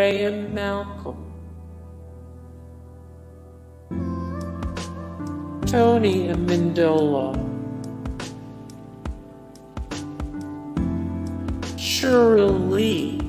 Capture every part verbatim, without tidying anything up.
Graeme Malcolm, Tony Amendola, Sheryl Lee,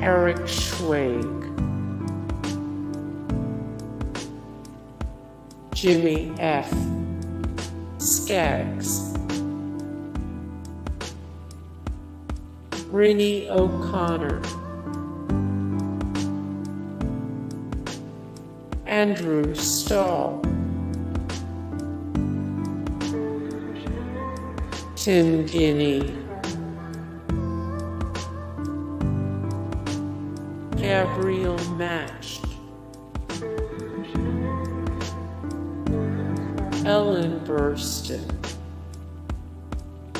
Eric Schweig, Jimmy F. Skaggs, Renee O'Connor, Andrew Stahl, Tim Guinee, Gabriel Macht, Ellen Burstyn.